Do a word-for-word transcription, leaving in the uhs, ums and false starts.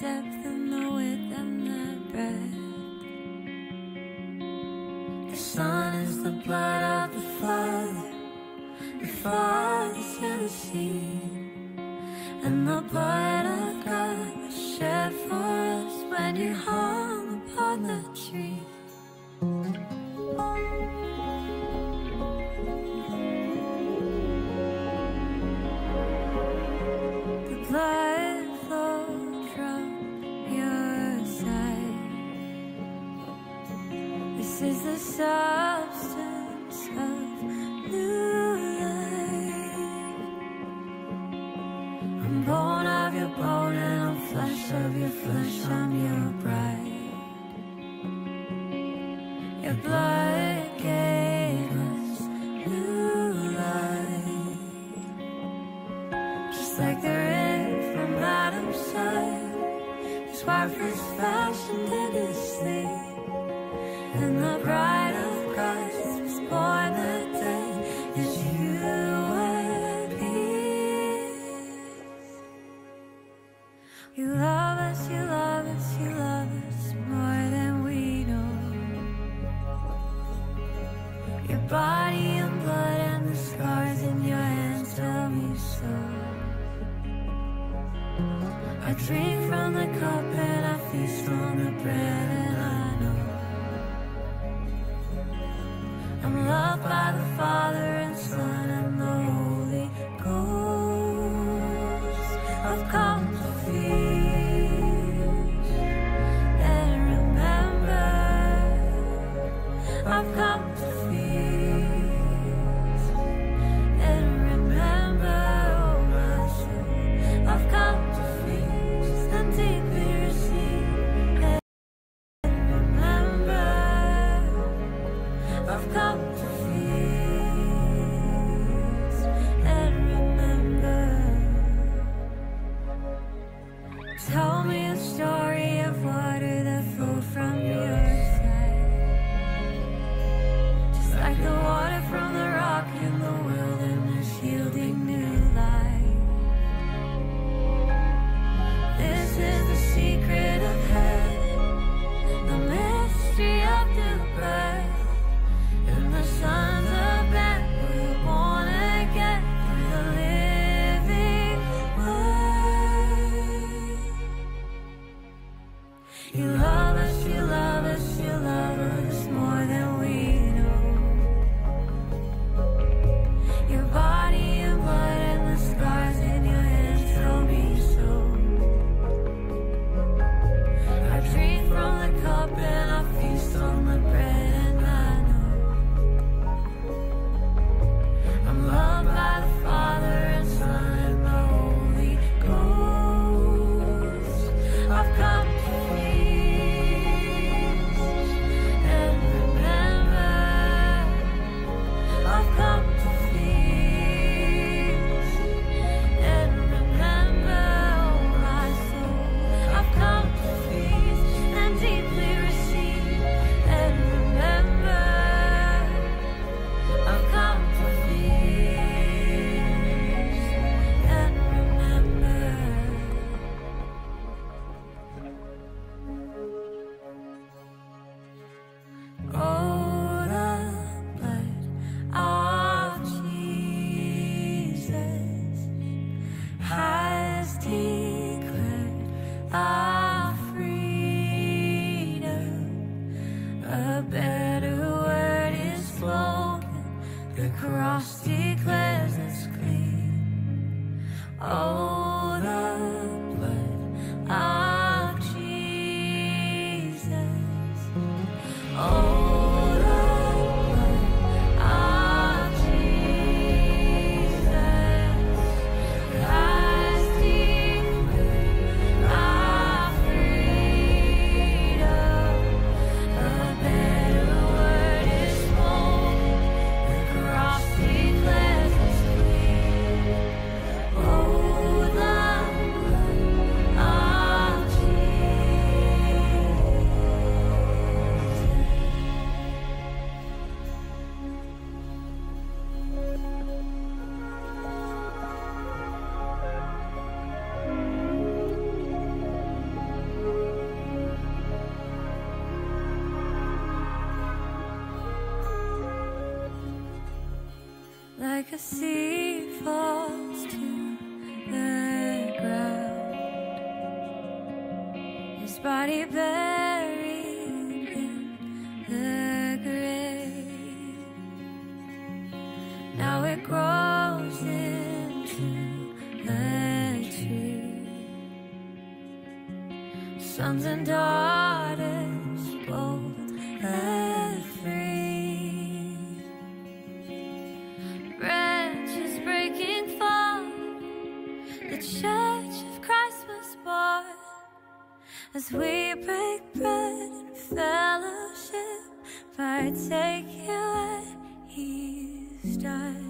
depth and the width and the breadth. The sun is the blood of the Father, the Father's in the seed, and the blood of God was shed for us when you hung upon the tree. The blood flowed from your side. This is the substance of new life. I'm bone of your bone and I'm flesh of your flesh. I'm your bride. Your blood gave us new life, just like the rain from Adam's side. His wife was fashioned in his sleep, and the bride of Christ was born the day that you were at peace. You love us, you love us, you love us more than we know. Your body and blood and the scars in your hands tell me so. I drink from the cup and I feast on the bread, and I know I'm loved by the Father and Son and the Holy Ghost. I've come to feast and remember. I've come to feast and remember, oh my soul. I've come to feast and deeply receive. I've come to feast and remember. Tell me a story of water that flowed from your side, just like the water from the rock in the wilderness, yielding new life. This is the secret of heaven, the mystery of new birth. The sons of men were born again through the living word. You love us, you love us, you love us more than we know. Your body and blood and the scars in your hands tell me so. I drink from the cup and I feast on the bread. Loved by the Father and Son and the Holy Ghost. I've come to feast and remember. I've come to feast and remember, oh my soul. I've come to feast and deeply receive and remember. I've come to feast. like a sea falls to the ground, his body buried in the grave. Now it grows into a tree. Sons and daughters both are free. Branches breaking fall, the Church of Christ was born. As we break bread and fellowship, partake you at Easter.